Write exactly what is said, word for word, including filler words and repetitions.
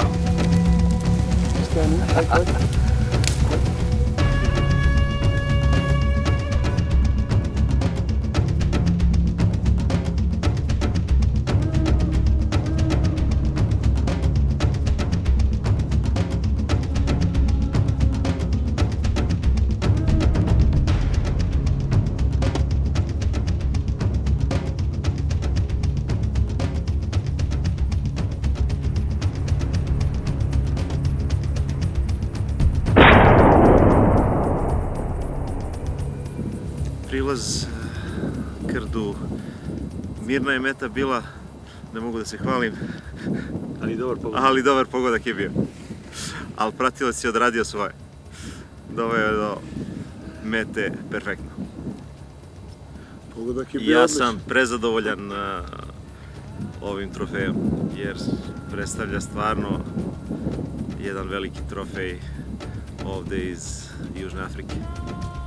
down. Stand right, right. Prilaz Krdu, mirna je meta bila, ne mogu da se hvalim, ali dobar pogodak, ali dobar pogodak je bio. Ali pratilac je odradio svoje, doveo do mete perfektno. Pogodak je bio odličan. Ja sam prezadovoljan ovim trofejom jer predstavlja stvarno jedan veliki trofej ovde iz Južne Afrike.